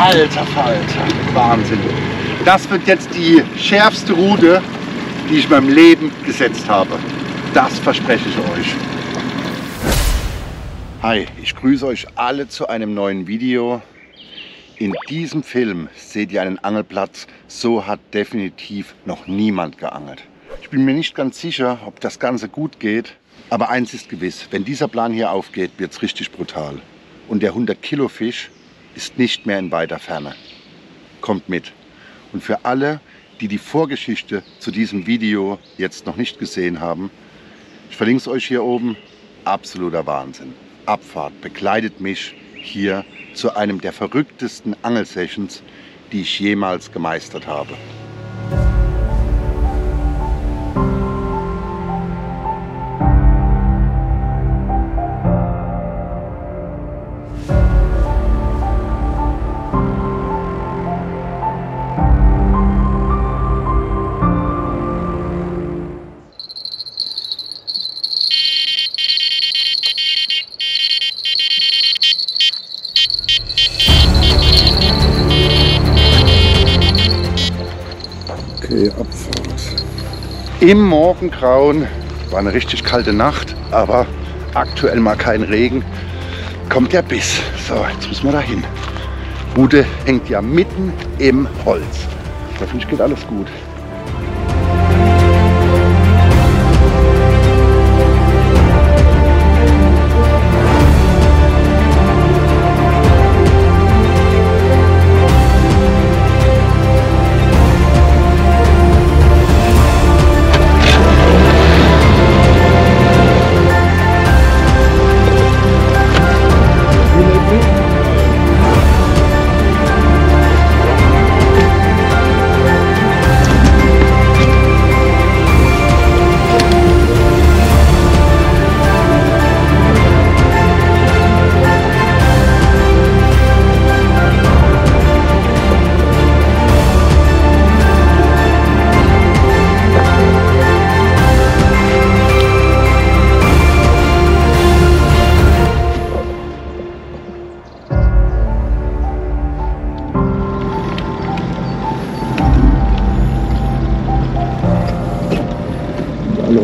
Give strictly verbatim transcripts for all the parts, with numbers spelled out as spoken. Alter Falter, Wahnsinn. Das wird jetzt die schärfste Rute, die ich meinem Leben gesetzt habe. Das verspreche ich euch. Hi, ich grüße euch alle zu einem neuen Video. In diesem Film seht ihr einen Angelplatz, so hat definitiv noch niemand geangelt. Ich bin mir nicht ganz sicher, ob das Ganze gut geht, aber eins ist gewiss, wenn dieser Plan hier aufgeht, wird es richtig brutal. Und der hundert Kilo Fisch ist nicht mehr in weiter Ferne. Kommt mit. Und für alle, die die Vorgeschichte zu diesem Video jetzt noch nicht gesehen haben, ich verlinke es euch hier oben, absoluter Wahnsinn. Abfahrt begleitet mich hier zu einem der verrücktesten Angelsessions, die ich jemals gemeistert habe. Im Morgengrauen, war eine richtig kalte Nacht, aber aktuell mal kein Regen, kommt der Biss. So, jetzt müssen wir da hin. Rute hängt ja mitten im Holz. Hoffentlich geht alles gut.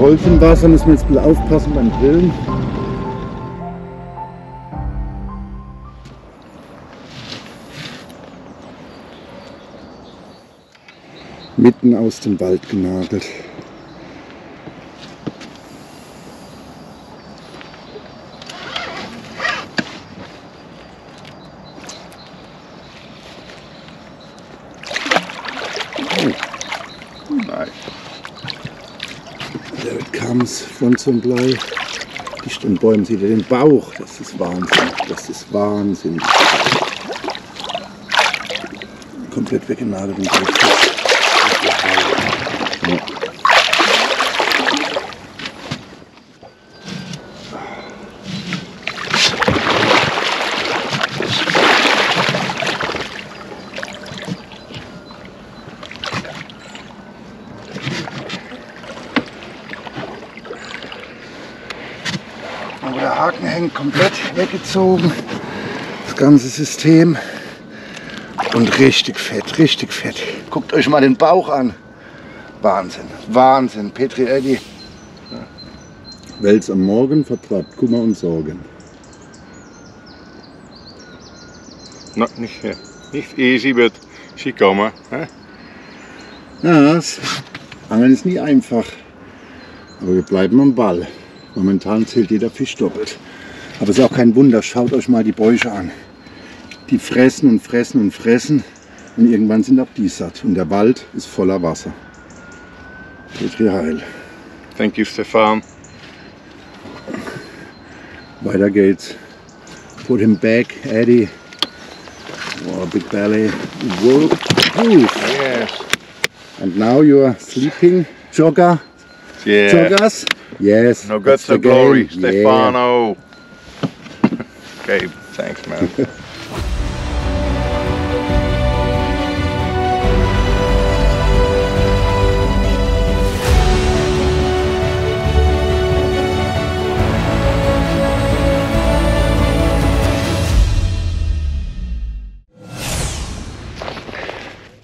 Holz im Wasser, müssen wir jetzt ein bisschen aufpassen beim Grillen. Mitten aus dem Wald genagelt. Frontzone Blei, dicht an Bäumen, seht ihr den Bauch, das ist Wahnsinn, das ist Wahnsinn. Komplett weggenagelt und durch. Ja. Komplett weggezogen, das ganze System, und richtig fett, richtig fett. Guckt euch mal den Bauch an. Wahnsinn, Wahnsinn, Petri, Eddy. Wels am Morgen vertreibt Kummer und Sorgen. Na, nicht, nicht ehe sie wird, sie kommen. Ja, das Angeln ist nie einfach, aber wir bleiben am Ball. Momentan zählt jeder Fisch doppelt. Aber es ist auch kein Wunder, schaut euch mal die Bäuche an. Die fressen und fressen und fressen und irgendwann sind auch die satt. Und der Wald ist voller Wasser. Petri Heil. Thank you, Stefan. Weiter geht's. Put him back, Eddie. Oh, big belly. Whoa. Yes. And now you're sleeping, jogger. Yeah. Joggers. Yes. No guts of glory, game. Stefano. Yeah. Okay, thanks, man.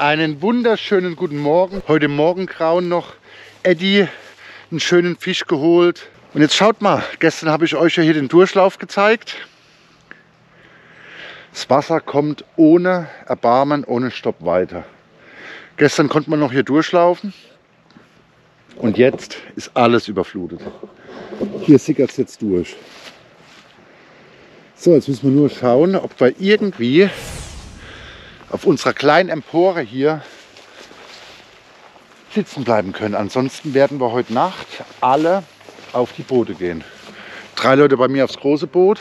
Einen wunderschönen guten Morgen. Heute Morgengrauen noch. Eddie, einen schönen Fisch geholt. Und jetzt schaut mal, gestern habe ich euch ja hier den Durchlauf gezeigt. Das Wasser kommt ohne Erbarmen, ohne Stopp weiter. Gestern konnte man noch hier durchlaufen. Und jetzt ist alles überflutet. Hier sickert es jetzt durch. So, jetzt müssen wir nur schauen, ob wir irgendwie auf unserer kleinen Empore hier sitzen bleiben können. Ansonsten werden wir heute Nacht alle auf die Boote gehen. Drei Leute bei mir aufs große Boot,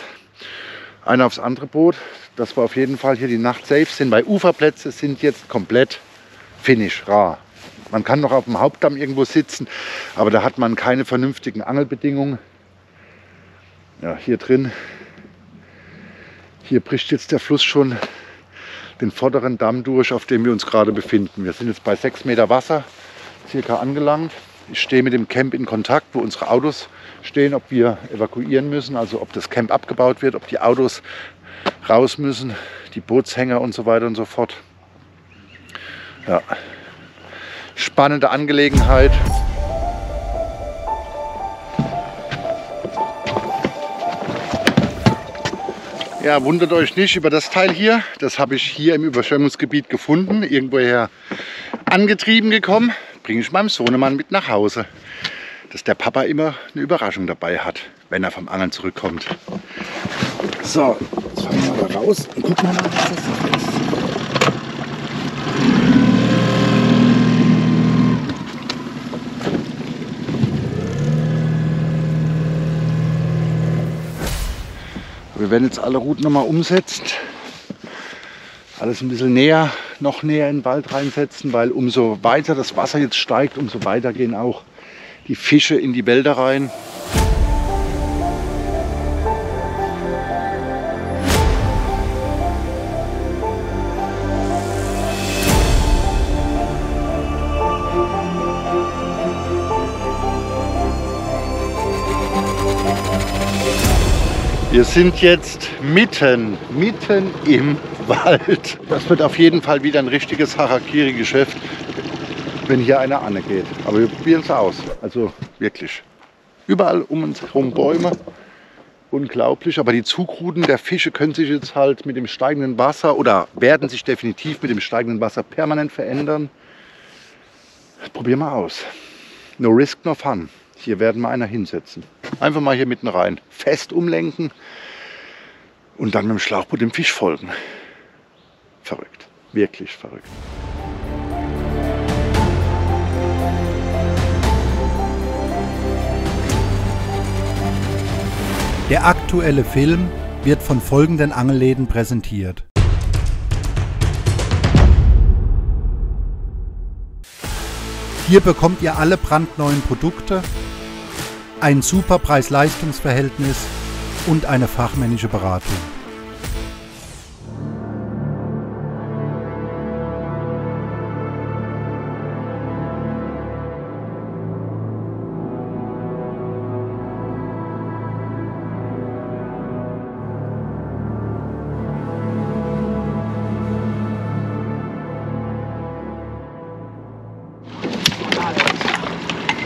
einer aufs andere Boot, dass wir auf jeden Fall hier die Nacht safe sind, weil Uferplätze sind jetzt komplett finish, rar. Man kann noch auf dem Hauptdamm irgendwo sitzen, aber da hat man keine vernünftigen Angelbedingungen. Ja, hier drin, hier bricht jetzt der Fluss schon den vorderen Damm durch, auf dem wir uns gerade befinden. Wir sind jetzt bei sechs Meter Wasser circa angelangt. Ich stehe mit dem Camp in Kontakt, wo unsere Autos stehen, ob wir evakuieren müssen, also ob das Camp abgebaut wird, ob die Autos raus müssen, die Bootshänger und so weiter und so fort. Ja. Spannende Angelegenheit. Ja, wundert euch nicht über das Teil hier. Das habe ich hier im Überschwemmungsgebiet gefunden, irgendwoher angetrieben gekommen. Bringe ich meinem Sohnemann mit nach Hause, dass der Papa immer eine Überraschung dabei hat, wenn er vom Angeln zurückkommt. So, jetzt fahren wir mal raus und gucken mal, was das ist. Wir werden jetzt alle Routen nochmal umsetzen, alles ein bisschen näher, noch näher in den Wald reinsetzen, weil umso weiter das Wasser jetzt steigt, umso weiter gehen auch die Fische in die Wälder rein. Wir sind jetzt mitten, mitten im Wald. Das wird auf jeden Fall wieder ein richtiges Harakiri-Geschäft, wenn hier einer Anne geht. Aber wir probieren es aus. Also wirklich. Überall um uns herum Bäume. Unglaublich. Aber die Zugruten der Fische können sich jetzt halt mit dem steigenden Wasser oder werden sich definitiv mit dem steigenden Wasser permanent verändern. Probieren wir aus. No risk, no fun. Hier werden wir einer hinsetzen. Einfach mal hier mitten rein. Fest umlenken und dann mit dem Schlauchboot dem Fisch folgen. Verrückt. Wirklich verrückt. Der aktuelle Film wird von folgenden Angelläden präsentiert. Hier bekommt ihr alle brandneuen Produkte, ein super Preis-Leistungs-Verhältnis und eine fachmännische Beratung.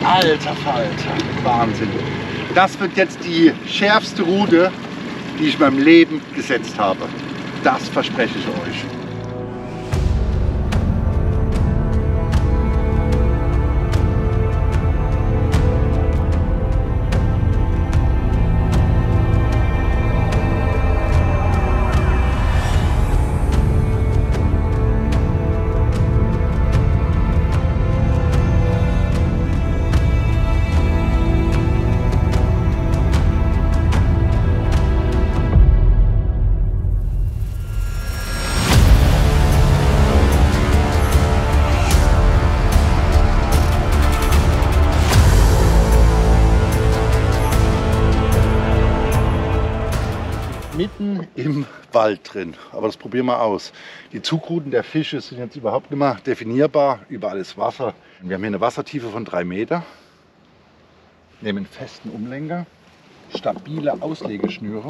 Alter Falter, Wahnsinn. Das wird jetzt die schärfste Rute, die ich in meinem Leben gesetzt habe. Das verspreche ich euch. Mitten im Wald drin, aber das probieren wir aus. Die Zugruten der Fische sind jetzt überhaupt nicht mehr definierbar, überall ist Wasser. Wir haben hier eine Wassertiefe von drei Meter, nehmen einen festen Umlenker, stabile Auslegeschnüre,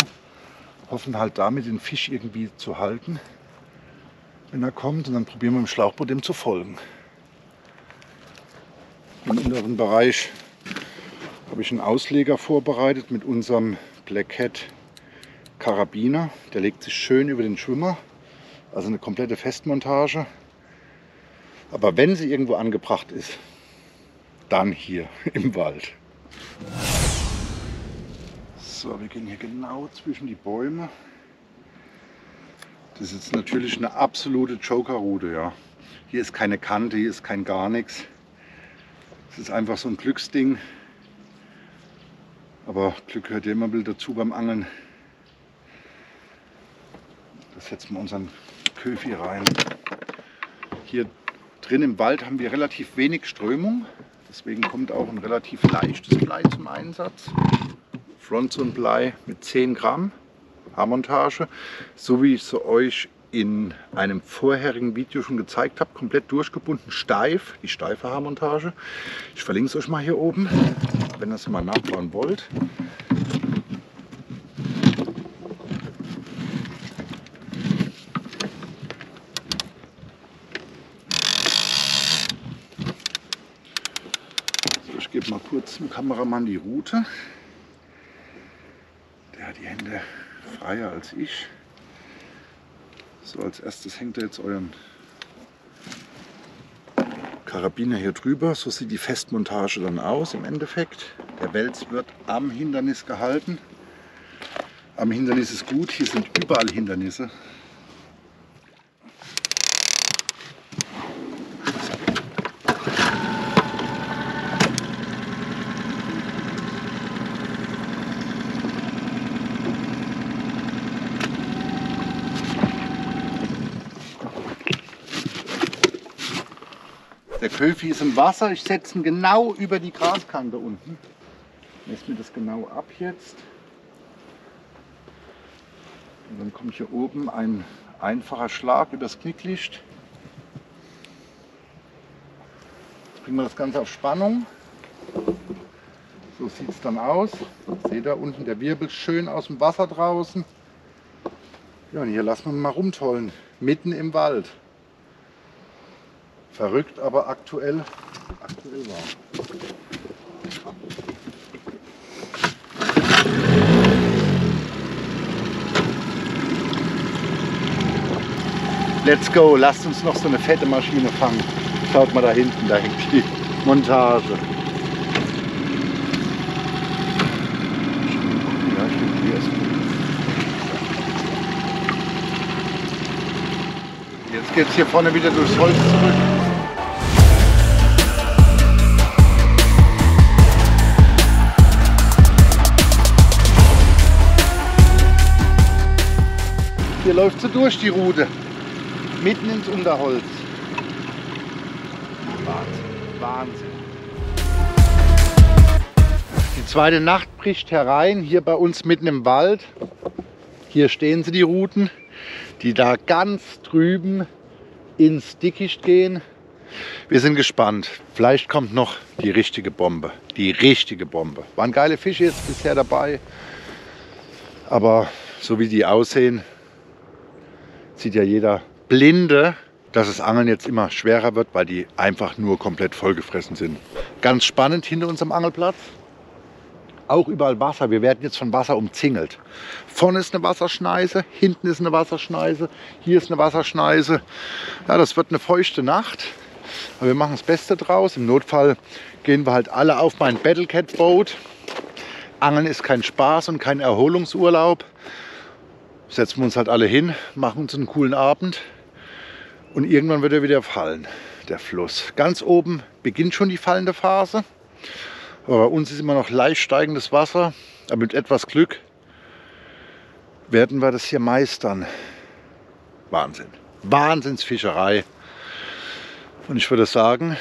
hoffen halt damit den Fisch irgendwie zu halten. wenn er kommt, und dann probieren wir im Schlauchboot dem zu folgen. Im inneren Bereich habe ich einen Ausleger vorbereitet mit unserem Blackhead Karabiner. Der legt sich schön über den Schwimmer, also eine komplette Festmontage. Aber wenn sie irgendwo angebracht ist, dann hier im Wald. So, wir gehen hier genau zwischen die Bäume. Das ist jetzt natürlich eine absolute Joker-Route, ja. Hier ist keine Kante, hier ist kein gar nichts. Es ist einfach so ein Glücksding. Aber Glück gehört ja immer ein bisschen dazu beim Angeln. Das setzen wir unseren Köfi rein. Hier drin im Wald haben wir relativ wenig Strömung. Deswegen kommt auch ein relativ leichtes Blei zum Einsatz. Frontzone Blei mit zehn Gramm. Haarmontage, so wie ich es euch in einem vorherigen Video schon gezeigt habe, komplett durchgebunden, steif, die steife Haarmontage. Ich verlinke es euch mal hier oben, wenn ihr es mal nachbauen wollt. So, ich gebe mal kurz dem Kameramann die Route. Der hat die Hände freier als ich. So, als erstes hängt ihr jetzt euren Karabiner hier drüber. So sieht die Festmontage dann aus im Endeffekt. Der Wels wird am Hindernis gehalten. Am Hindernis ist gut, hier sind überall Hindernisse. Der Köfi ist im Wasser, ich setze ihn genau über die Graskante unten. Messe mir das genau ab jetzt. Und dann kommt hier oben ein einfacher Schlag über das Knicklicht. Jetzt bringen wir das Ganze auf Spannung. So sieht es dann aus. Seht ihr unten der Wirbel schön aus dem Wasser draußen. Ja, und hier lassen wir ihn mal rumtollen, mitten im Wald. Verrückt, aber aktuell, aktuell war. Let's go, lasst uns noch so eine fette Maschine fangen. Schaut mal da hinten, da hängt die Montage. Jetzt geht es hier vorne wieder durchs Holz zurück. Hier läuft sie durch die Rute, mitten ins Unterholz. Wahnsinn, Wahnsinn. Die zweite Nacht bricht herein, hier bei uns mitten im Wald. Hier stehen sie, die Ruten, die da ganz drüben ins Dickicht gehen. Wir sind gespannt. Vielleicht kommt noch die richtige Bombe. Die richtige Bombe. Waren geile Fische jetzt bisher dabei. Aber so wie die aussehen, sieht ja jeder Blinde, dass das Angeln jetzt immer schwerer wird, weil die einfach nur komplett vollgefressen sind. Ganz spannend hinter uns am Angelplatz. Auch überall Wasser. Wir werden jetzt von Wasser umzingelt. Vorne ist eine Wasserschneise, hinten ist eine Wasserschneise, hier ist eine Wasserschneise. Ja, das wird eine feuchte Nacht. Aber wir machen das Beste draus. Im Notfall gehen wir halt alle auf mein Battlecat-Boot. Angeln ist kein Spaß und kein Erholungsurlaub. Setzen wir uns halt alle hin, machen uns einen coolen Abend und irgendwann wird er wieder fallen, der Fluss. Ganz oben beginnt schon die fallende Phase, aber bei uns ist immer noch leicht steigendes Wasser, aber mit etwas Glück werden wir das hier meistern. Wahnsinn, Wahnsinnsfischerei. Und ich würde sagen,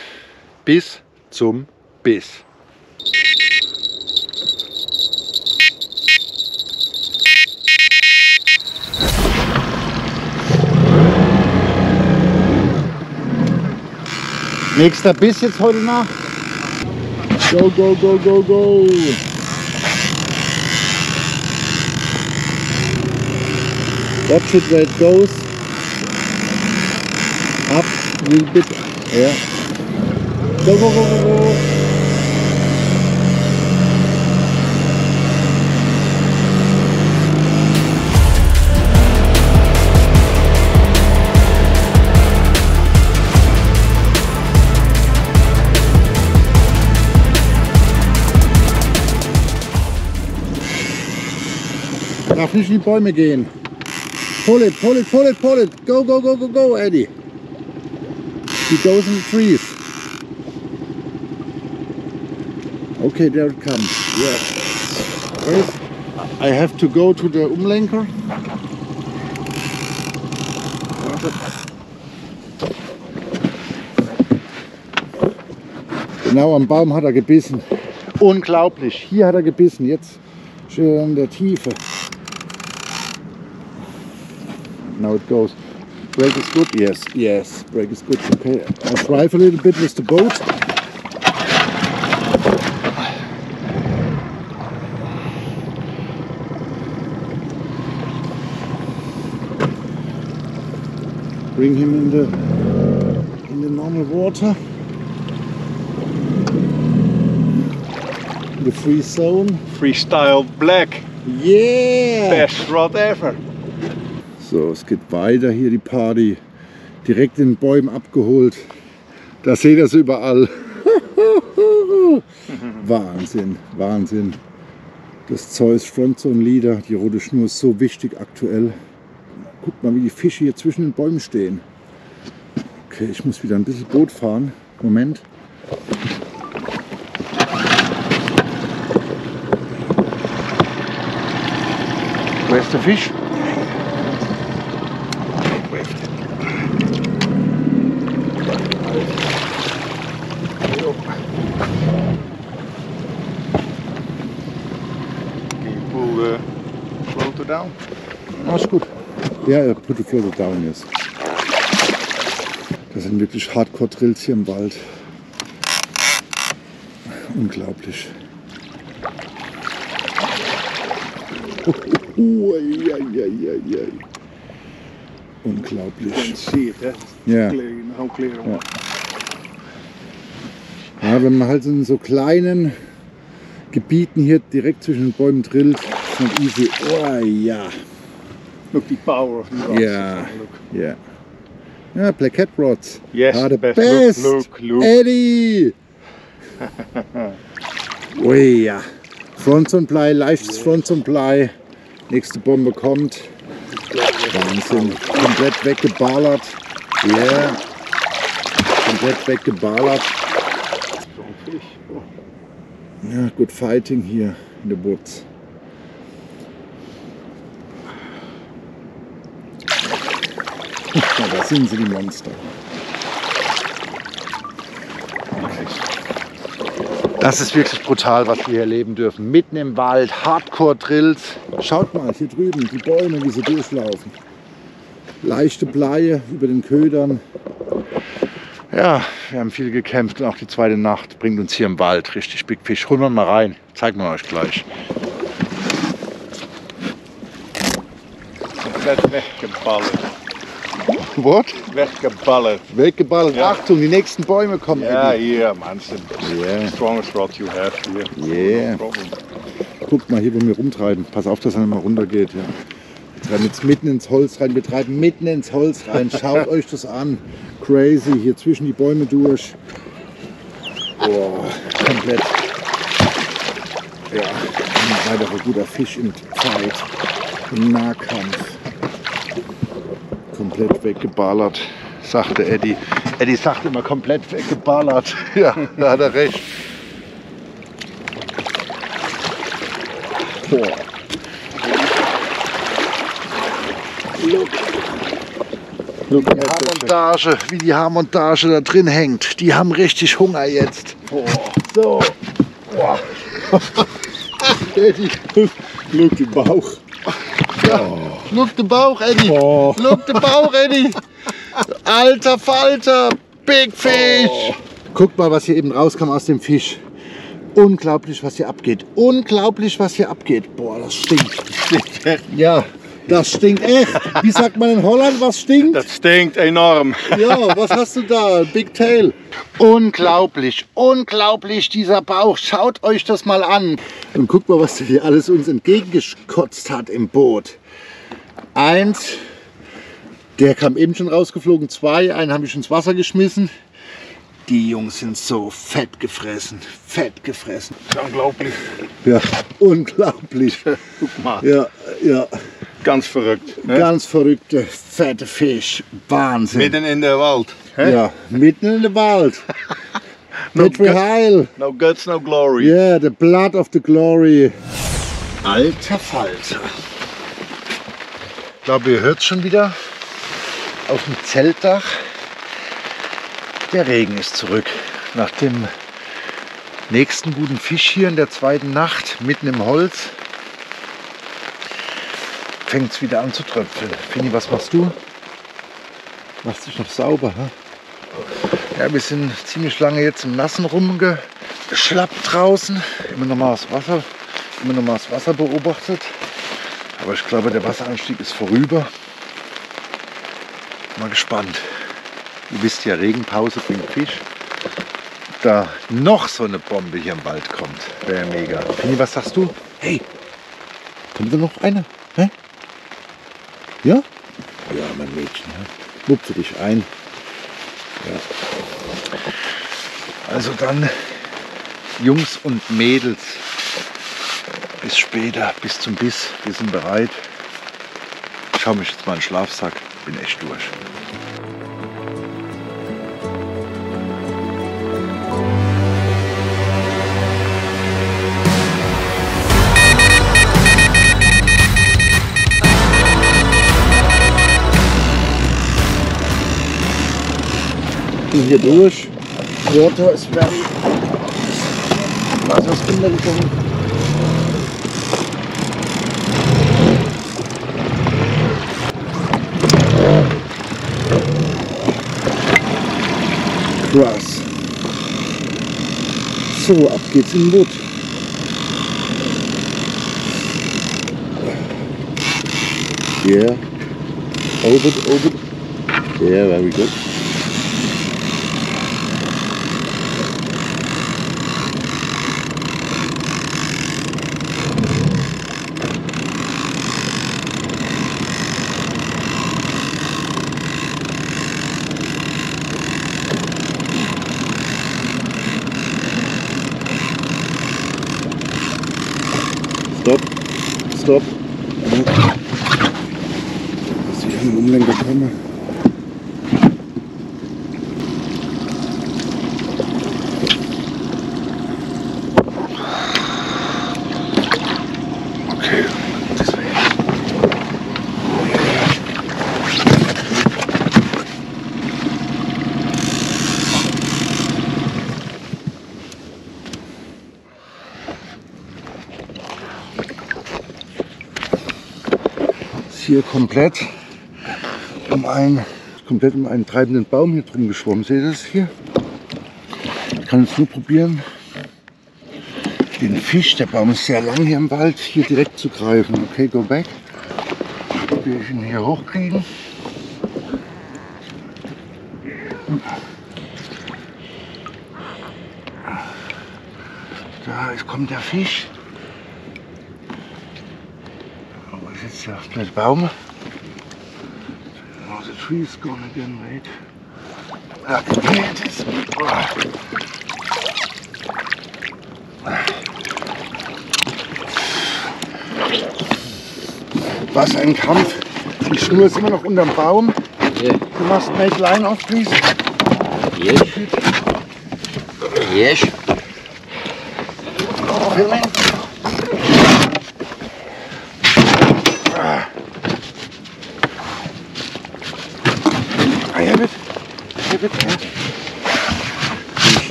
bis zum Biss. Nächster Biss jetzt heute Nacht. Go, go, go, go, go. Watch it where it goes. up a little bit. Yeah. Go, go, go, go, go. Darf nicht in die Bäume gehen. Pull it, pull it, pull it, pull it. Go, go, go, go, go, Eddie. He goes in the trees. Okay, there it comes. Yeah. First, I have to go to the umlenker. Genau am Baum hat er gebissen. Unglaublich. Hier hat er gebissen. Jetzt schön in der Tiefe. Now it goes. Brake is good. Yes, yes. Brake is good. Okay, I'll drive a little bit with the boat. Bring him in the in the normal water, in the free zone. Freestyle Black. Yeah. Best rod ever. So, es geht weiter hier die Party. Direkt in den Bäumen abgeholt. Da seht ihr es überall. Wahnsinn, Wahnsinn. Das Zeus Frontzone Leader, die rote Schnur ist so wichtig aktuell. Guckt mal, wie die Fische hier zwischen den Bäumen stehen. Okay, ich muss wieder ein bisschen Boot fahren. Moment. Wo ist der Fisch? Alles gut. Ja, ja, put the further down jetzt. Das sind wirklich Hardcore-Drills hier im Wald. Unglaublich. Unglaublich. Ja. Ja, wenn man halt in so kleinen Gebieten hier direkt zwischen den Bäumen drillt, ist nicht easy. Oh ja. Look, the power of the rods. Yeah, yeah. Yeah, Blackhead rods. Yes, are the best. best. Look, look, look. Eddie! Oh ja. Frontzone Ply, leichtes yeah. Frontzone Ply. Nächste Bombe kommt. Wahnsinn. Komplett weggeballert. Yeah. Komplett weggeballert. Ja, good fighting hier in the woods. Da sind sie, die Monster. Das ist wirklich brutal, was wir hier erleben dürfen. Mitten im Wald, Hardcore-Drills. Schaut mal, hier drüben, die Bäume, wie sie durchlaufen. Leichte Bleie über den Ködern. Ja, wir haben viel gekämpft und auch die zweite Nacht bringt uns hier im Wald richtig Big Fish. Holen wir mal rein, zeigen wir euch gleich. Komplett weggeballert. What? Weggeballert. Weggeballert. Yeah. Achtung, die nächsten Bäume kommen. Ja, hier, Wahnsinn. Yeah. Strongest rod you have here. Yeah. No Guckt mal, hier, wo wir rumtreiben. Pass auf, dass er mal runtergeht. Ja. Wir treiben jetzt mitten ins Holz rein. Wir treiben mitten ins Holz rein. Schaut euch das an. Crazy. Hier zwischen die Bäume durch. Boah, komplett. Ja, ein weiterer guter Fisch im Fight. Im Nahkampf. Komplett weggeballert, sagte Eddie. Eddie sagt immer komplett weggeballert. Ja, da hat er recht. Boah. Look. Look die Haarmontage, wie die Haarmontage da drin hängt. Die haben richtig Hunger jetzt. Boah. So. Boah. Eddie, look den Bauch. Oh. Look the Bauch, Eddie! Oh. Look the Bauch, Eddie! Alter Falter! Big Fish! Oh. Guckt mal, was hier eben rauskam aus dem Fisch. Unglaublich, was hier abgeht. Unglaublich, was hier abgeht. Boah, das stinkt. Das stinkt. Ja, Das stinkt echt. Wie sagt man in Holland, was stinkt? Das stinkt enorm. Ja, was hast du da? Big Tail. Unglaublich, unglaublich dieser Bauch. Schaut euch das mal an. Und guckt mal, was hier alles uns entgegengekotzt hat im Boot. Eins, der kam eben schon rausgeflogen. Zwei, einen habe ich ins Wasser geschmissen. Die Jungs sind so fett gefressen, fett gefressen. Unglaublich. Ja, unglaublich. Guck mal. Ja, ja. Ganz verrückt. Ne? Ganz verrückte, fette Fisch. Wahnsinn. Mitten in der Wald. Hä? Ja, mitten in der Wald. no, heil. no guts, no glory. Yeah, the blood of the glory. Alter Falter. Ich glaube, ihr hört es schon wieder auf dem Zeltdach. Der Regen ist zurück. Nach dem nächsten guten Fisch hier in der zweiten Nacht, mitten im Holz, fängt es wieder an zu tröpfeln. Fini, was machst du? Machst dich noch sauber, ha? Ja, wir sind ziemlich lange jetzt im Nassen rumgeschlappt draußen. Immer noch mal das Wasser, immer noch mal das Wasser beobachtet. Aber ich glaube, der Wasseranstieg ist vorüber. Mal gespannt. Ihr wisst ja, Regenpause bringt Fisch. Da noch so eine Bombe hier im Wald kommt, wäre mega. Fini, was sagst du? Hey, kommt da noch einer? Hä? Ja? Ja, mein Mädchen, lupfe dich ein. Ja. Also dann, Jungs und Mädels, bis später, bis zum Biss, wir sind bereit. Ich schaue mich jetzt mal in den Schlafsack, bin echt durch. Hier durch. Rotor ist fertig. Wasser ist runtergekommen. Krass. So, ab geht's in den Boot. Yeah. Open, open. Yeah, very good. Stopp. Dass ich einen Umlenker komme. Okay, das wäre hier komplett um einen komplett um einen treibenden Baum hier drum geschwommen. Seht ihr das hier? Ich kann es nur probieren, den Fisch, der Baum ist sehr lang hier im Wald, hier direkt zu greifen. Okay, go back. Probiere ich ihn hier hochkriegen. Da ist, kommt der Fisch. Ja, der Baum. Oh, the tree is gone again, mate. Ah, okay, it is. Was ein Kampf. Die Schnur ist immer noch unterm Baum. Yeah. Du machst nicht line off, please. Yes. Yes. Oh,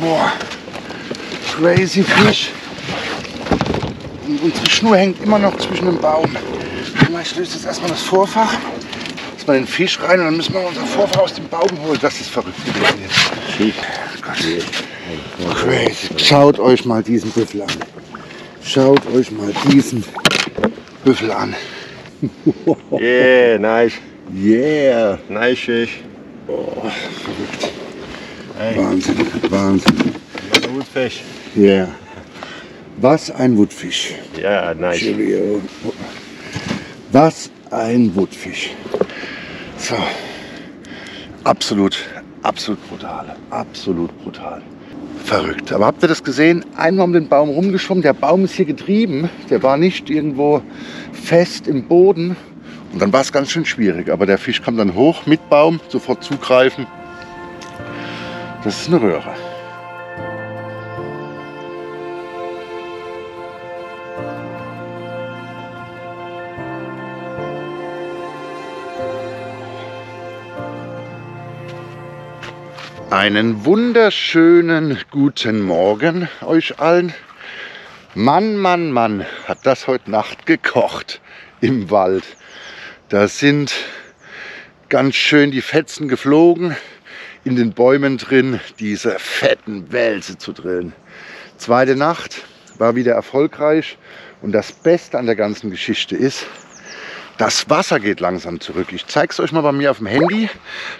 boah, crazy Fisch. Und unsere Schnur hängt immer noch zwischen dem Baum. Ich löse jetzt erstmal das Vorfach, jetzt mal den Fisch rein und dann müssen wir unser Vorfach aus dem Baum holen. Das ist verrückt gewesen jetzt. Oh Gott. Crazy. Schaut euch mal diesen Büffel an. Schaut euch mal diesen Büffel an. Yeah, nice. Yeah. Nice fish. Oh. Hey. Wahnsinn, Wahnsinn. Another woodfish. Yeah. Was ein Woodfish. Yeah, nice. Cheerio. Was ein Woodfish. So. Absolut, absolut brutal. Absolut brutal. Verrückt. Aber habt ihr das gesehen? Einmal um den Baum rumgeschwommen. Der Baum ist hier getrieben. Der war nicht irgendwo fest im Boden. Und dann war es ganz schön schwierig. Aber der Fisch kam dann hoch mit Baum, sofort zugreifen. Das ist eine Röhre. Einen wunderschönen guten Morgen euch allen. Mann, Mann, Mann, hat das heute Nacht gekocht im Wald. Da sind ganz schön die Fetzen geflogen, in den Bäumen drin, diese fetten Wälze zu drillen. Zweite Nacht war wieder erfolgreich und das Beste an der ganzen Geschichte ist, das Wasser geht langsam zurück. Ich zeige es euch mal bei mir auf dem Handy.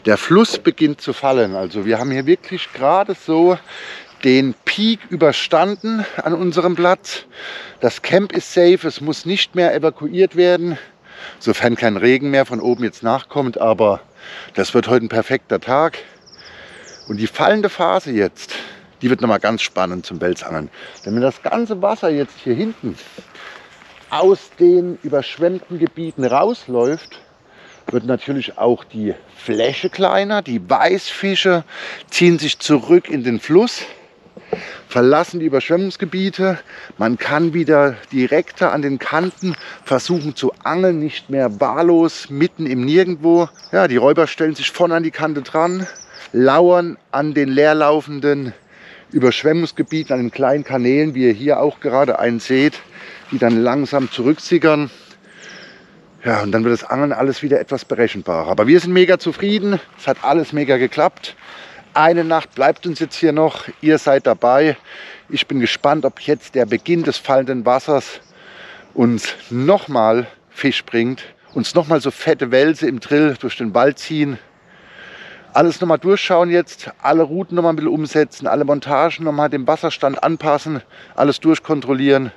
Der Fluss beginnt zu fallen. Also wir haben hier wirklich gerade so den Peak überstanden an unserem Platz. Das Camp ist safe, es muss nicht mehr evakuiert werden, sofern kein Regen mehr von oben jetzt nachkommt. Aber das wird heute ein perfekter Tag. Und die fallende Phase jetzt, die wird nochmal ganz spannend zum Welsangeln. Denn wenn das ganze Wasser jetzt hier hinten aus den überschwemmten Gebieten rausläuft, wird natürlich auch die Fläche kleiner. Die Weißfische ziehen sich zurück in den Fluss, verlassen die Überschwemmungsgebiete. Man kann wieder direkter an den Kanten versuchen zu angeln, nicht mehr wahllos mitten im Nirgendwo. Ja, die Räuber stellen sich vorne an die Kante dran, lauern an den leerlaufenden Überschwemmungsgebieten, an den kleinen Kanälen, wie ihr hier auch gerade einen seht, die dann langsam zurücksickern. Ja, und dann wird das Angeln alles wieder etwas berechenbarer. Aber wir sind mega zufrieden. Es hat alles mega geklappt. Eine Nacht bleibt uns jetzt hier noch. Ihr seid dabei. Ich bin gespannt, ob jetzt der Beginn des fallenden Wassers uns nochmal Fisch bringt, uns nochmal so fette Wälse im Drill durch den Wald ziehen. Alles nochmal durchschauen jetzt, alle Routen nochmal ein bisschen umsetzen, alle Montagen nochmal dem Wasserstand anpassen, alles durchkontrollieren.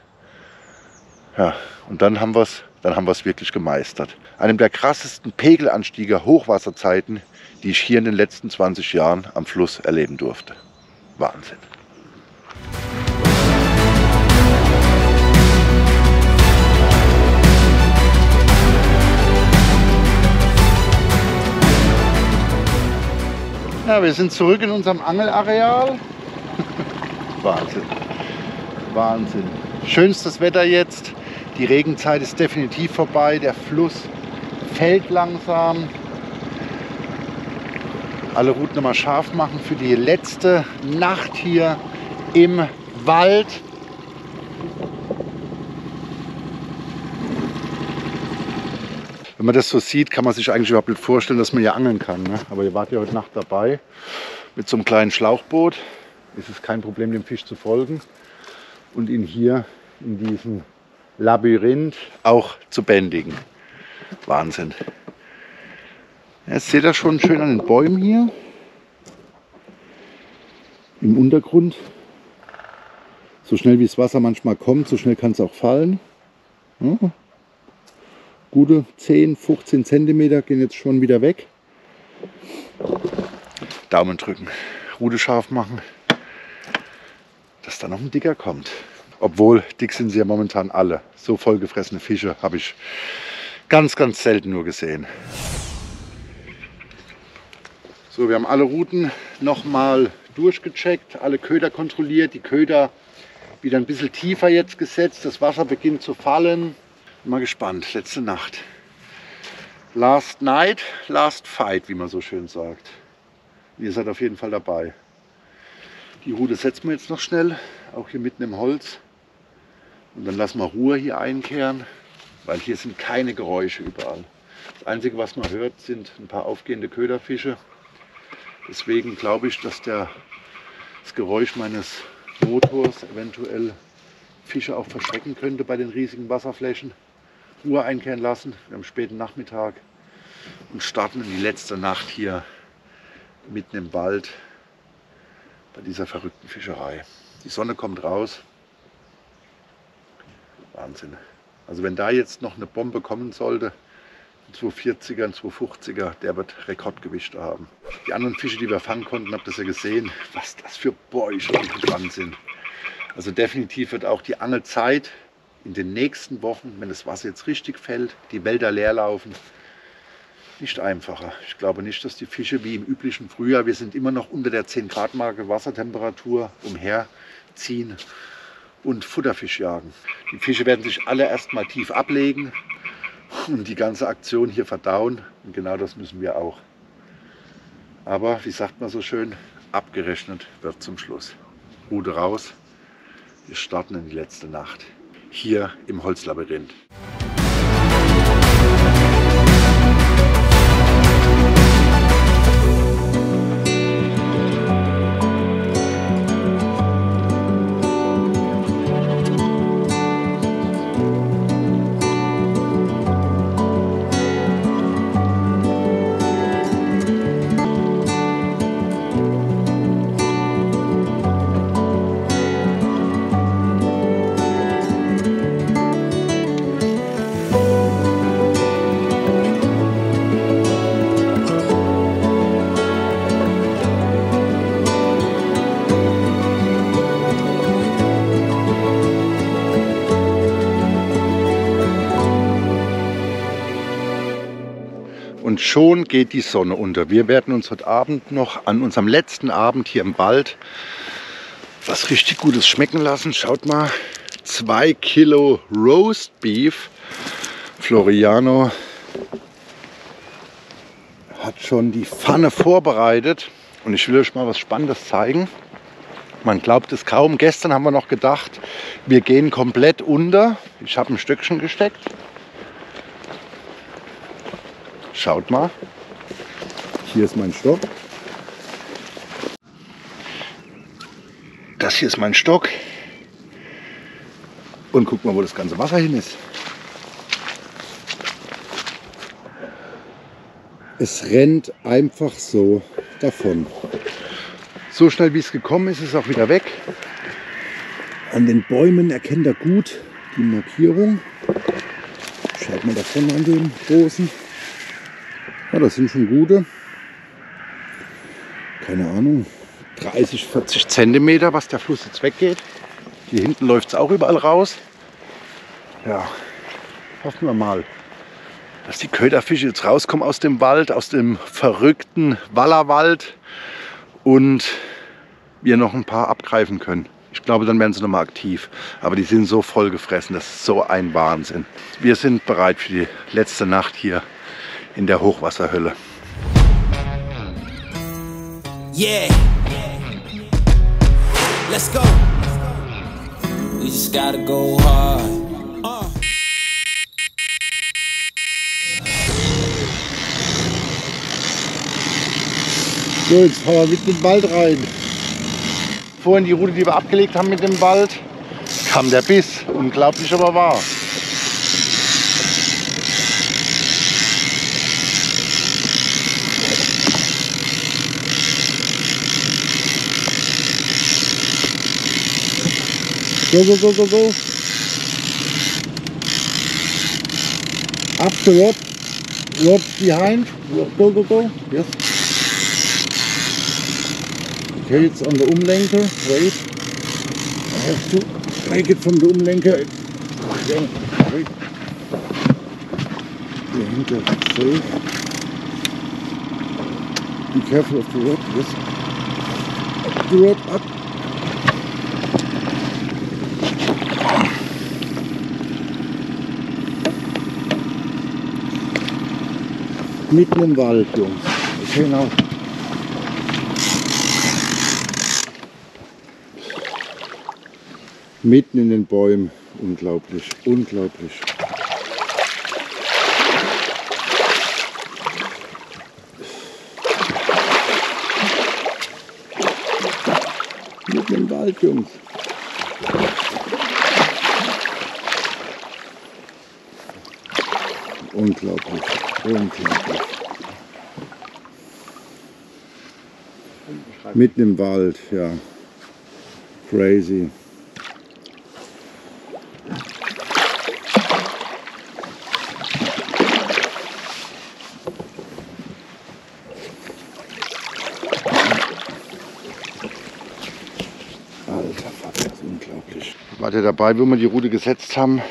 Ja, und dann haben wir es dann haben wir es wirklich gemeistert. Einem der krassesten Pegelanstiege Hochwasserzeiten, die ich hier in den letzten zwanzig Jahren am Fluss erleben durfte. Wahnsinn. Ja, wir sind zurück in unserem Angelareal. Wahnsinn. Wahnsinn. Schönstes Wetter jetzt. Die Regenzeit ist definitiv vorbei. Der Fluss fällt langsam. Alle Routen nochmal scharf machen für die letzte Nacht hier im Wald. Wenn man das so sieht, kann man sich eigentlich überhaupt nicht vorstellen, dass man hier angeln kann. Ne? Aber ihr wart ja heute Nacht dabei. Mit so einem kleinen Schlauchboot ist es kein Problem, dem Fisch zu folgen und ihn hier in diesem Labyrinth auch zu bändigen. Wahnsinn. Jetzt seht ihr schon schön an den Bäumen hier im Untergrund. So schnell wie das Wasser manchmal kommt, so schnell kann es auch fallen. Ja. Gute zehn, fünfzehn Zentimeter gehen jetzt schon wieder weg. Daumen drücken, Rute scharf machen, dass da noch ein dicker kommt. Obwohl, dick sind sie ja momentan alle. So vollgefressene Fische habe ich ganz, ganz selten nur gesehen. So, wir haben alle Routen nochmal durchgecheckt, alle Köder kontrolliert, die Köder wieder ein bisschen tiefer jetzt gesetzt, das Wasser beginnt zu fallen. Mal gespannt, letzte Nacht. Last night, last fight, wie man so schön sagt. Ihr seid auf jeden Fall dabei. Die Rute setzen wir jetzt noch schnell, auch hier mitten im Holz. Und dann lassen wir Ruhe hier einkehren, weil hier sind keine Geräusche überall. Das Einzige, was man hört, sind ein paar aufgehende Köderfische. Deswegen glaube ich, dass der, das Geräusch meines Motors eventuell Fische auch verschrecken könnte bei den riesigen Wasserflächen. Ruhe einkehren lassen. Wir haben späten Nachmittag und starten in die letzte Nacht hier mitten im Wald bei dieser verrückten Fischerei. Die Sonne kommt raus. Wahnsinn. Also wenn da jetzt noch eine Bombe kommen sollte, zweihundertvierziger, ein zweihundertfünfziger, der wird Rekordgewichte haben. Die anderen Fische, die wir fangen konnten, habt ihr ja gesehen, was das für Bäuche dran sind. Also definitiv wird auch die Angelzeit in den nächsten Wochen, wenn das Wasser jetzt richtig fällt, die Wälder leer laufen, nicht einfacher. Ich glaube nicht, dass die Fische wie im üblichen Frühjahr, wir sind immer noch unter der zehn Grad Marke Wassertemperatur, umherziehen und Futterfisch jagen. Die Fische werden sich alle erstmal tief ablegen und die ganze Aktion hier verdauen. Und genau das müssen wir auch. Aber wie sagt man so schön, abgerechnet wird zum Schluss. Rute raus, wir starten in die letzte Nacht hier im Holzlabyrinth. Und schon geht die Sonne unter. Wir werden uns heute Abend noch an unserem letzten Abend hier im Wald was richtig Gutes schmecken lassen. Schaut mal, zwei Kilo Roast Beef. Floriano hat schon die Pfanne vorbereitet und ich will euch mal was Spannendes zeigen. Man glaubt es kaum. Gestern haben wir noch gedacht, wir gehen komplett unter. Ich habe ein Stöckchen gesteckt. Schaut mal, hier ist mein Stock. Das hier ist mein Stock. Und guck mal, wo das ganze Wasser hin ist. Es rennt einfach so davon. So schnell wie es gekommen ist, ist es auch wieder weg. An den Bäumen erkennt er gut die Markierung. Schaut mal davon an den großen. Ja, das sind schon gute, keine Ahnung, dreißig, vierzig Zentimeter, was der Fluss jetzt weggeht. Hier hinten läuft es auch überall raus. Ja, hoffen wir mal, dass die Köderfische jetzt rauskommen aus dem Wald, aus dem verrückten Wallerwald und wir noch ein paar abgreifen können. Ich glaube, dann werden sie nochmal aktiv. Aber die sind so voll gefressen, das ist so ein Wahnsinn. Wir sind bereit für die letzte Nacht hier in der Hochwasserhölle. Yeah. Let's go. We just gotta go hard. Uh. So, jetzt fahren wir mit dem Wald rein. Vorhin die Rute, die wir abgelegt haben mit dem Wald, kam der Biss. Unglaublich, aber wahr. Go, go, go, go, go. Up the rope. Rope behind. Go, go, go. Yes. Okay, it's on the umlenker. Wait. I have to make it from the umlenker. Okay. Wait. Hier hinter. Safe. Be careful of the rope. Yes. Up the rope. Up. Mitten im Wald, Jungs. Okay, genau. Mitten in den Bäumen. Unglaublich, unglaublich. Mitten im Wald, Jungs. Unglaublich, unglaublich. Mitten im Wald, ja. Crazy. Alter Vater, das ist unglaublich. Wart ihr dabei, wo wir die Rute gesetzt haben?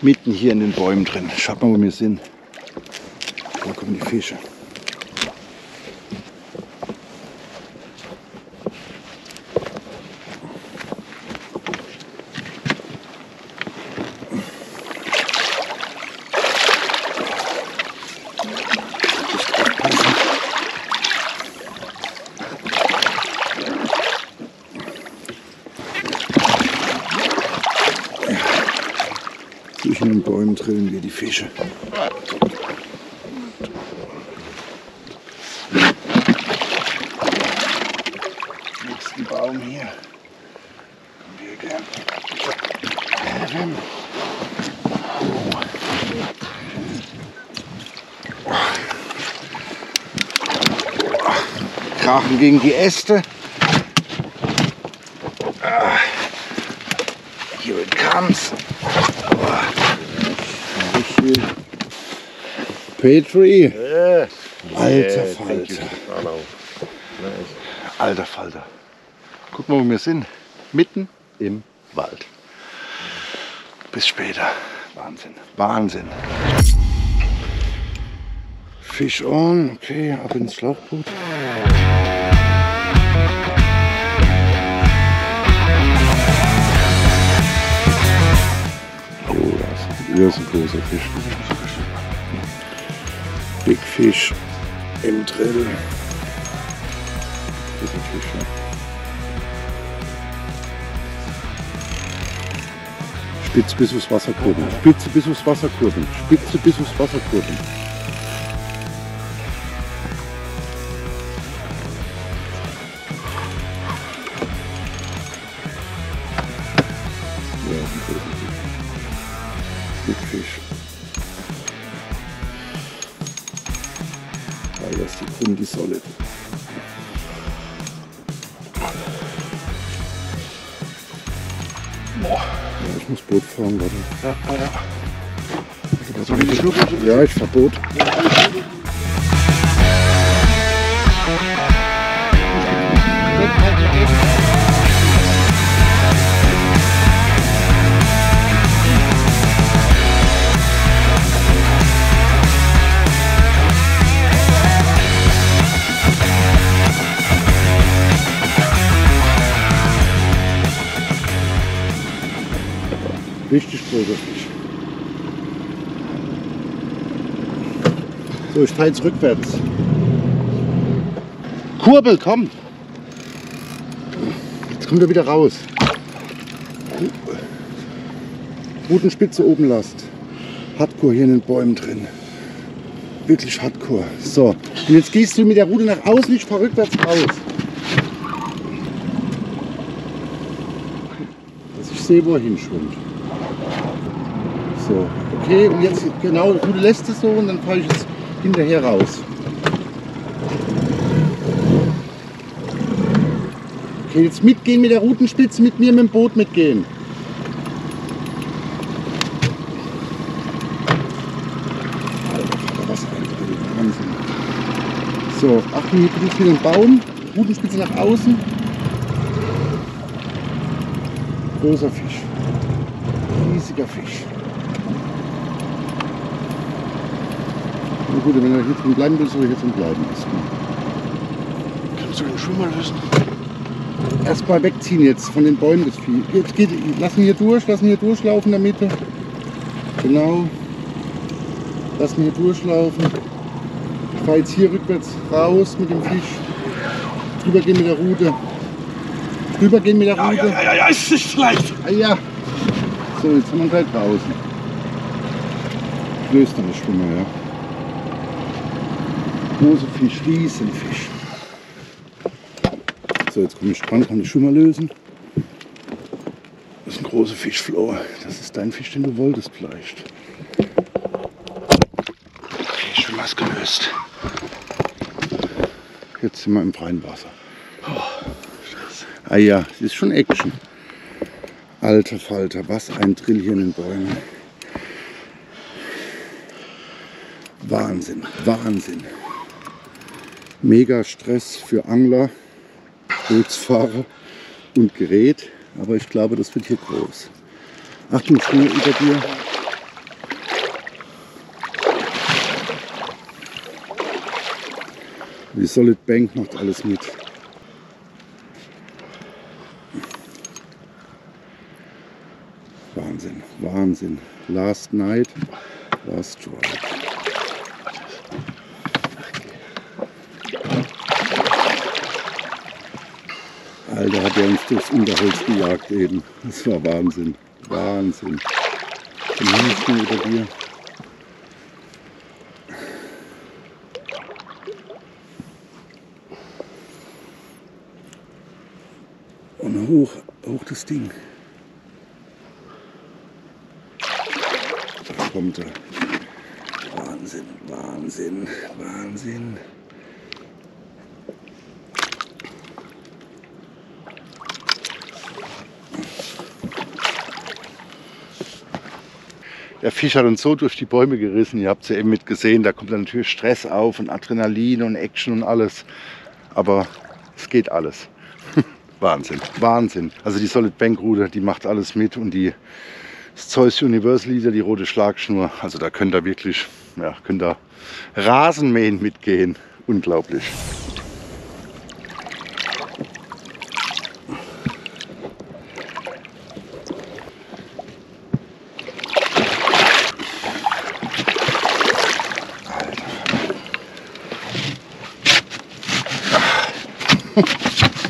Mitten hier in den Bäumen drin. Schaut mal, wo wir sind. Da kommen die Fische. Zwischen den Bäumen drillen wir die Fische. Nächsten Baum hier. Krachen gegen die Äste. Hier wird Kranz. Petri! Yeah. Alter Falter! Alter Falter! Guck mal, wo wir sind. Mitten im Wald. Bis später. Wahnsinn. Wahnsinn. Fisch on. Okay, ab ins Schlauchboot. Das ist ein großer Fisch. Big Fish im Drill. Das ist ein Fisch, ne? Spitze bis aufs Wasser kurbeln. Spitze bis aufs Wasser kurbeln. Spitze bis aufs Wasser kurbeln. Die Solid. Boah. Ja, ich muss Boot fahren, warte. Ja, ja, ja. Also, also, ich ich ja, ich fahr Boot. Ja. Richtig großer Fisch. So, ich fahre jetzt rückwärts. Kurbel, komm! Jetzt kommt er wieder raus. Rutenspitze oben lasst. Hardcore hier in den Bäumen drin. Wirklich Hardcore. So, und jetzt gehst du mit der Rute nach außen, ich fahre rückwärts raus. Dass ich sehe, wo er hinschwimmt. So. Okay, und jetzt genau, du lässt es so und dann fahre ich jetzt hinterher raus. Okay, jetzt mitgehen mit der Rutenspitze, mit mir mit dem Boot mitgehen. Was ein Wahnsinn. So, achten wir bitte für den Baum, Rutenspitze nach außen. Großer Fisch, riesiger Fisch. Gut, wenn er hier drin bleiben will, soll ich jetzt drin bleiben. Kannst du den Schwimmer lösen? Erstmal wegziehen jetzt von den Bäumen das Vieh. Jetzt geht, lassen hier durch, lassen hier durchlaufen damit. Genau. Lassen hier durchlaufen. Ich fahre jetzt hier rückwärts raus mit dem Fisch. Drüber gehen mit der Rute. Drüber gehen mit der Rute. Ja, ja, ja, ja, ist nicht schlecht. Ah, ja. So, jetzt sind wir gleich draußen. Ich löse dann den Schwimmer, ja. Großer Fisch, riesen Fisch. So, jetzt komme ich dran, kann den Schwimmer lösen. Das ist ein großer Fischfloh. Das ist dein Fisch, den du wolltest vielleicht. Gas gelöst. Jetzt sind wir im freien Wasser. Oh, ah ja, es ist schon Action. Alter Falter, was ein Drill hier in den Bäumen. Wahnsinn, Wahnsinn. Mega Stress für Angler, Bootsfahrer und Gerät. Aber ich glaube, das wird hier groß. Achtung, Schnur über dir. Die Solid Bank macht alles mit. Wahnsinn, Wahnsinn. Last night, last try. Alter, hat er uns durchs Unterholz gejagt eben. Das war Wahnsinn, Wahnsinn. Die Hühnchen über dir. Und hoch, hoch das Ding. Da kommt er. Wahnsinn, Wahnsinn, Wahnsinn. Der Fisch hat uns so durch die Bäume gerissen, ihr habt es ja eben mit gesehen, da kommt dann natürlich Stress auf und Adrenalin und Action und alles. Aber es geht alles. Wahnsinn, Wahnsinn. Also die Solid Bank Rute, die macht alles mit und die Zeus Universal Leader, die rote Schlagschnur. Also da könnt ihr wirklich, ja, könnt ihr Rasenmähen mitgehen. Unglaublich.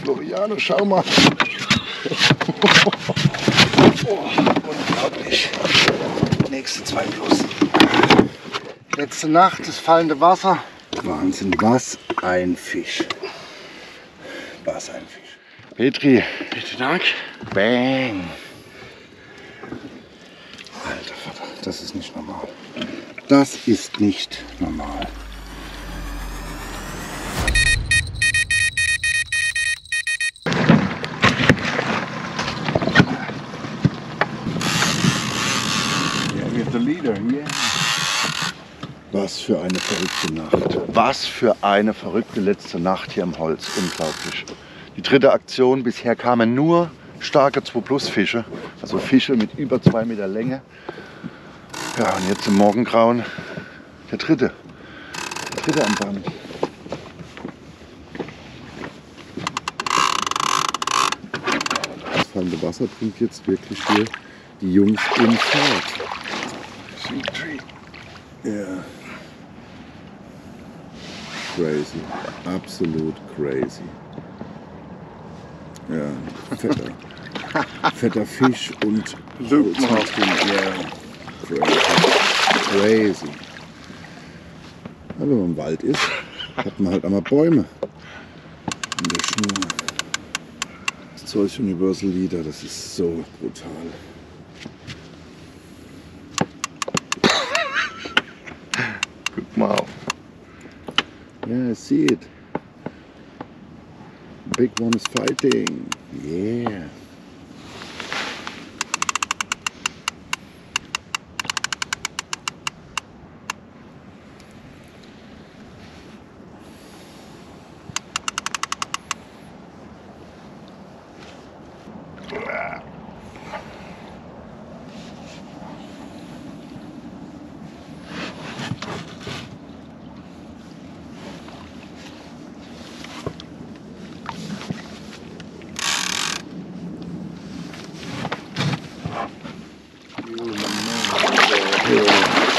Floriano, schau mal. Oh, unglaublich. Nächste zwei plus. Letzte Nacht, das fallende Wasser. Wahnsinn, was ein Fisch. Was ein Fisch. Petri. Bitte Dank. Bang. Alter Vater, das ist nicht normal. Das ist nicht normal. Leader, yeah. Was für eine verrückte Nacht. Was für eine verrückte letzte Nacht hier im Holz. Unglaublich. Die dritte Aktion, bisher kamen nur starke zwei Plus Fische. Also Fische mit über zwei Meter Länge. Ja, und jetzt im Morgengrauen der dritte. Der dritte am Band. Das fallende Wasser bringt jetzt wirklich hier die Jungs in Fahrt. Ja. Crazy. Absolut crazy. Ja, fetter. Fetter Fisch und Lügenhaftung. Ja. Crazy. Crazy. Ja, wenn man im Wald ist, hat man halt einmal Bäume. In der Schnur. Das Zeus Universal Leader, das ist so brutal. Wow. Yeah, I see it. Big one is fighting. Yeah.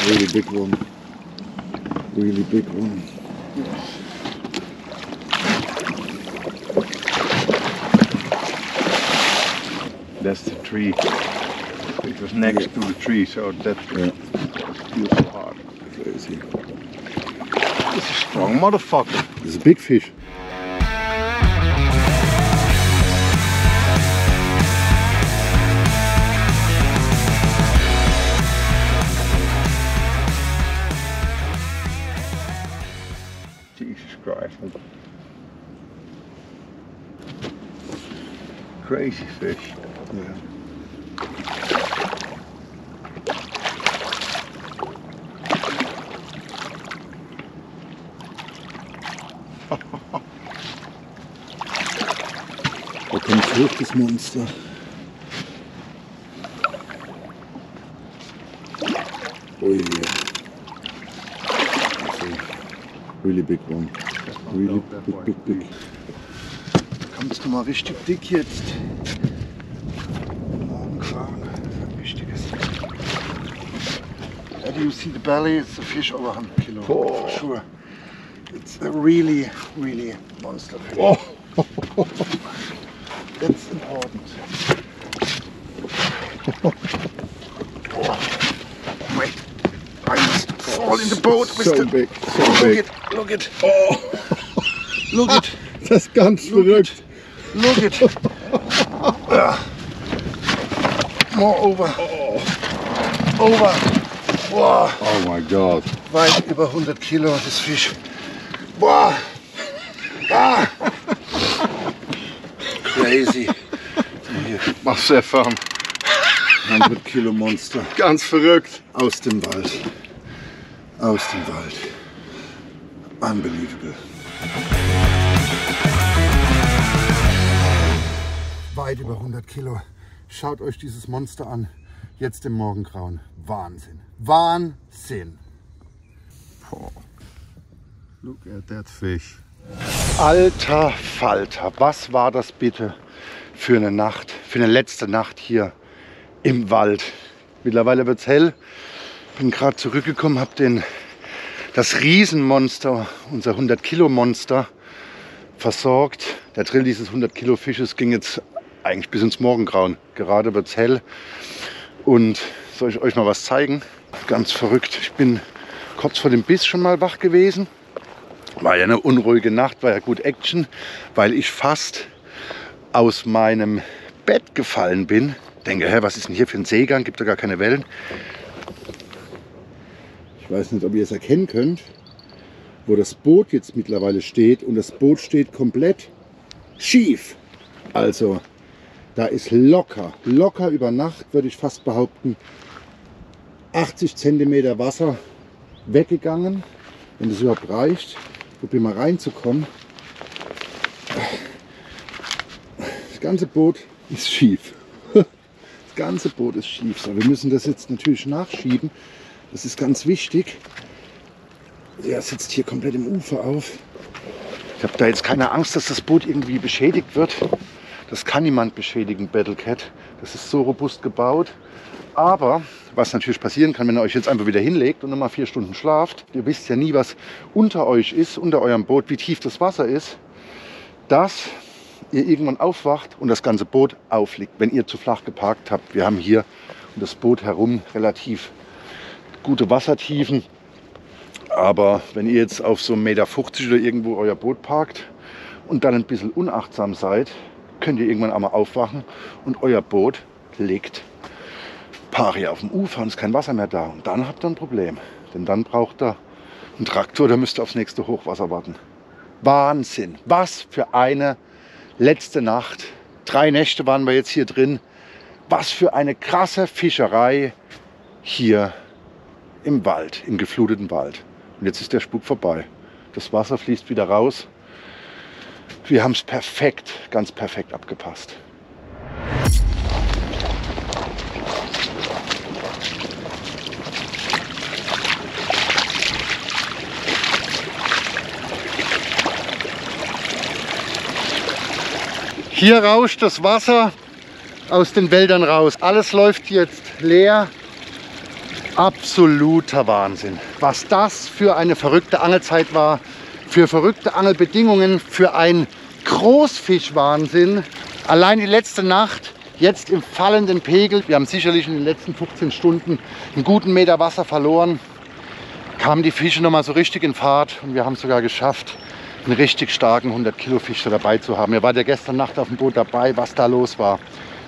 Really big one, really big one. That's the tree. It was next yeah. to the tree, so that yeah. feels so hard. Crazy. It's a strong motherfucker. It's a big fish. Jesus Christ. Crazy fish. Yeah. Da kommt zurück, das Monster. Oh yeah. That's a really big one. Really big, big, big. Da kommt es nochmal richtig dick jetzt. Morgen gefangen. Richtiges. How do you see the belly? It's a fish over one hundred kilo. Oh. For sure. It's a really, really monster fish. Oh. That's important. Oh, wait, I must fall in the boat. So Mister big, so oh, big. Look it, look it. Oh. Look it. Das ist ganz look verrückt. It. Look it. uh. More over. Oh. Over. Wow. Oh my God. Weit über hundert Kilo, das Fisch. Wow. Ah. Crazy. Mach's sehr fern. hundert Kilo Monster. Ganz verrückt. Aus dem Wald. Aus dem Wald. Unbelievable. Weit über hundert Kilo. Schaut euch dieses Monster an. Jetzt im Morgengrauen. Wahnsinn. Wahnsinn. Oh. Look at that fish. Alter Falter, was war das bitte für eine Nacht, für eine letzte Nacht hier im Wald. Mittlerweile wird es hell, bin gerade zurückgekommen, habe den, das Riesenmonster, unser hundert Kilo Monster versorgt. Der Drill dieses hundert Kilo Fisches ging jetzt eigentlich bis ins Morgengrauen, gerade wird es hell und soll ich euch mal was zeigen. Ganz verrückt, ich bin kurz vor dem Biss schon mal wach gewesen. War ja eine unruhige Nacht, war ja gut Action, weil ich fast aus meinem Bett gefallen bin. Denke, hä, was ist denn hier für ein Seegang? Gibt da gar keine Wellen. Ich weiß nicht, ob ihr es erkennen könnt, wo das Boot jetzt mittlerweile steht. Und das Boot steht komplett schief. Also da ist locker, locker über Nacht, würde ich fast behaupten, achtzig Zentimeter Wasser weggegangen, wenn das überhaupt reicht. Probier mal reinzukommen. Das ganze Boot ist schief. Das ganze Boot ist schief. So, wir müssen das jetzt natürlich nachschieben. Das ist ganz wichtig. Er sitzt hier komplett im Ufer auf. Ich habe da jetzt keine Angst, dass das Boot irgendwie beschädigt wird. Das kann niemand beschädigen, Battlecat. Das ist so robust gebaut. Aber was natürlich passieren kann, wenn ihr euch jetzt einfach wieder hinlegt und nochmal vier Stunden schlaft, ihr wisst ja nie, was unter euch ist, unter eurem Boot, wie tief das Wasser ist, dass ihr irgendwann aufwacht und das ganze Boot aufliegt, wenn ihr zu flach geparkt habt. Wir haben hier um das Boot herum relativ gute Wassertiefen, aber wenn ihr jetzt auf so eins Meter fünfzig oder irgendwo euer Boot parkt und dann ein bisschen unachtsam seid, könnt ihr irgendwann einmal aufwachen und euer Boot liegt Pari auf dem Ufer und ist kein Wasser mehr da. Und dann habt ihr ein Problem. Denn dann braucht ihr einen Traktor, der müsst ihr aufs nächste Hochwasser warten. Wahnsinn! Was für eine letzte Nacht. Drei Nächte waren wir jetzt hier drin. Was für eine krasse Fischerei hier im Wald, im gefluteten Wald. Und jetzt ist der Spuk vorbei. Das Wasser fließt wieder raus. Wir haben es perfekt, ganz perfekt abgepasst. Hier rauscht das Wasser aus den Wäldern raus. Alles läuft jetzt leer. Absoluter Wahnsinn. Was das für eine verrückte Angelzeit war, für verrückte Angelbedingungen, für einen Großfischwahnsinn. Allein die letzte Nacht, jetzt im fallenden Pegel. Wir haben sicherlich in den letzten fünfzehn Stunden einen guten Meter Wasser verloren. Kamen die Fische nochmal so richtig in Fahrt und wir haben es sogar geschafft, einen richtig starken hundert Kilo Fisch dabei zu haben. Ihr wart ja gestern Nacht auf dem Boot dabei, was da los war.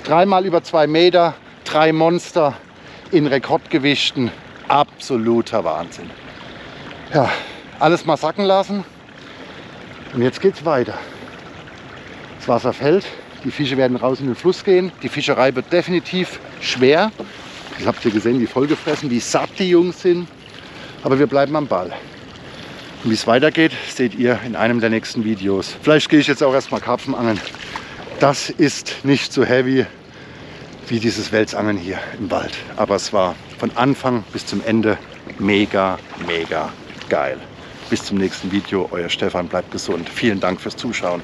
Dreimal über zwei Meter, drei Monster in Rekordgewichten. Absoluter Wahnsinn. Ja, alles mal sacken lassen. Und jetzt geht es weiter. Das Wasser fällt, die Fische werden raus in den Fluss gehen. Die Fischerei wird definitiv schwer. Das habt ihr gesehen, wie vollgefressen, wie satt die Jungs sind. Aber wir bleiben am Ball. Und wie es weitergeht, seht ihr in einem der nächsten Videos. Vielleicht gehe ich jetzt auch erstmal Karpfen angeln. Das ist nicht so heavy wie dieses Welsangeln hier im Wald. Aber es war von Anfang bis zum Ende mega, mega geil. Bis zum nächsten Video. Euer Stefan, bleibt gesund. Vielen Dank fürs Zuschauen